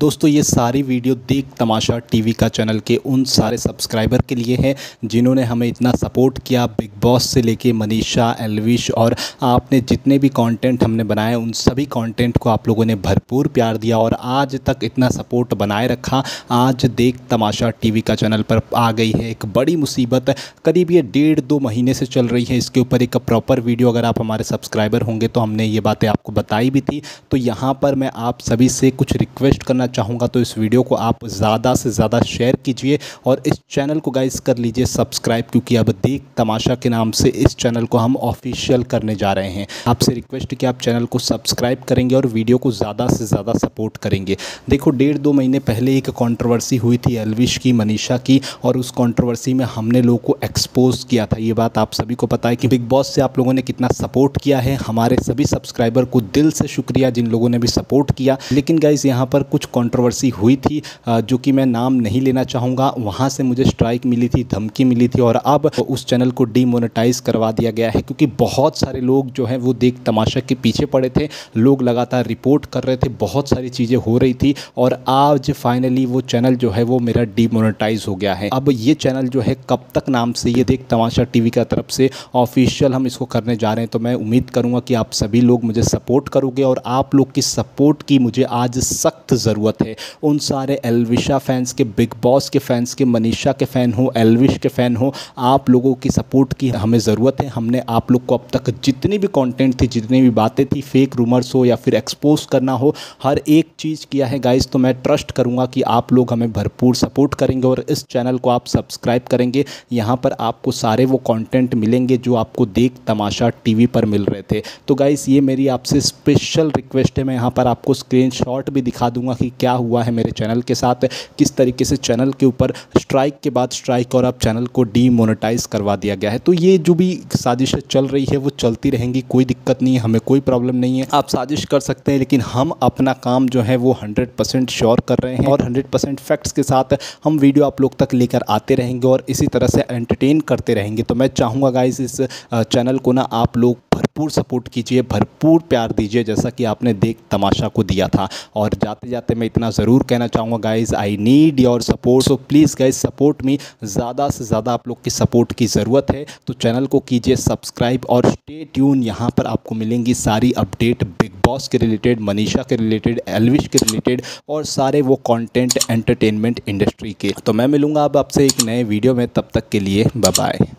दोस्तों ये सारी वीडियो देख तमाशा टीवी का चैनल के उन सारे सब्सक्राइबर के लिए है जिन्होंने हमें इतना सपोर्ट किया, बिग बॉस से लेके मनीषा, एल्विश और आपने जितने भी कंटेंट हमने बनाए उन सभी कंटेंट को आप लोगों ने भरपूर प्यार दिया और आज तक इतना सपोर्ट बनाए रखा। आज देख तमाशा टीवी का चैनल पर आ गई है एक बड़ी मुसीबत, करीब ये 1.5-2 महीने से चल रही है। इसके ऊपर एक प्रॉपर वीडियो अगर आप हमारे सब्सक्राइबर होंगे तो हमने ये बातें आपको बताई भी थी। तो यहाँ पर मैं आप सभी से कुछ रिक्वेस्ट करना चाहूँगा, तो इस वीडियो को आप ज़्यादा से ज़्यादा शेयर कीजिए और इस चैनल को गाइस कर लीजिए सब्सक्राइब, क्योंकि अब देख तमाशा के नाम से इस चैनल को हम ऑफिशियल करने जा रहे हैं। आपसे रिक्वेस्ट कि आप चैनल को सब्सक्राइब करेंगे और वीडियो को ज़्यादा से ज़्यादा सपोर्ट करेंगे। देखो 1.5-2 महीने पहले एक कंट्रोवर्सी हुई थी एल्विश की, मनीषा की, और उस कंट्रोवर्सी में हमने लोगों को एक्सपोज किया था। ये बात आप सभी को पता है कि बिग बॉस से आप लोगों ने कितना सपोर्ट किया है। हमारे सभी सब्सक्राइबर को दिल से शुक्रिया जिन लोगों ने भी सपोर्ट किया। लेकिन गाइज़ यहाँ पर कुछ कंट्रोवर्सी हुई थी जो कि मैं नाम नहीं लेना चाहूँगा। वहाँ से मुझे स्ट्राइक मिली थी, धमकी मिली थी और अब उस चैनल को डीमोनेटाइज़ करवा दिया गया है, क्योंकि बहुत सारे लोग जो हैं वो देख तमाशा के पीछे पड़े थे। लोग लगातार रिपोर्ट कर रहे थे, बहुत सारी चीज़ें हो रही थी और आज फाइनली वो चैनल जो है वो मेरा डीमोनेटाइज़ हो गया है। अब ये चैनल जो है कब तक नाम से, ये देख तमाशा टीवी की तरफ से ऑफिशियल हम इसको करने जा रहे हैं। तो मैं उम्मीद करूँगा कि आप सभी लोग मुझे सपोर्ट करोगे और आप लोग की सपोर्ट की मुझे आज सख्त ज़रूरत है। उन सारे एल्विशा फैंस के, बिग बॉस के फैंस के, मनीषा के फ़ैन हो, एल्विश के फ़ैन हो, आप लोगों की सपोर्ट की हमें ज़रूरत है। हमने आप लोग को अब तक जितनी भी कंटेंट थी, जितनी भी बातें थी, फेक रूमर्स हो या फिर एक्सपोज करना हो, हर एक चीज़ किया है गाइस। तो मैं ट्रस्ट करूँगा कि आप लोग हमें भरपूर सपोर्ट करेंगे और इस चैनल को आप सब्सक्राइब करेंगे। यहाँ पर आपको सारे वो कंटेंट मिलेंगे जो आपको देख तमाशा टीवी पर मिल रहे थे। तो गाइस ये मेरी आपसे स्पेशल रिक्वेस्ट है। मैं यहाँ पर आपको स्क्रीनशॉट भी दिखा दूँगा कि क्या हुआ है मेरे चैनल के साथ, किस तरीके से चैनल के ऊपर स्ट्राइक के बाद स्ट्राइक और अब चैनल को डीमोनेटाइज करवा दिया गया है। तो ये जो भी साजिशें चल रही है वो चलती रहेंगी, कोई दिक्कत नहीं है, हमें कोई प्रॉब्लम नहीं है। आप साजिश कर सकते हैं लेकिन हम अपना काम जो है वो 100% श्योर कर रहे हैं और 100% फैक्ट्स के साथ हम वीडियो आप लोग तक लेकर आते रहेंगे और इसी तरह से एंटरटेन करते रहेंगे। तो मैं चाहूँगा गाइज इस चैनल को ना आप लोग भरपूर सपोर्ट कीजिए, भरपूर प्यार दीजिए जैसा कि आपने देख तमाशा को दिया था। और जाते जाते मैं इतना ज़रूर कहना चाहूँगा guys, I need your support. So please guys support me, ज़्यादा से ज़्यादा आप लोग की सपोर्ट की ज़रूरत है। तो चैनल को कीजिए सब्सक्राइब और स्टे ट्यून। यहाँ पर आपको मिलेंगी सारी अपडेट बिग बॉस के रिलेटेड, मनीषा के रिलेटेड, एल्विश के रिलेटेड और सारे वो कॉन्टेंट एंटरटेनमेंट इंडस्ट्री के। तो मैं मिलूँगा अब आपसे एक नए वीडियो में, तब तक के लिए बाय बाय।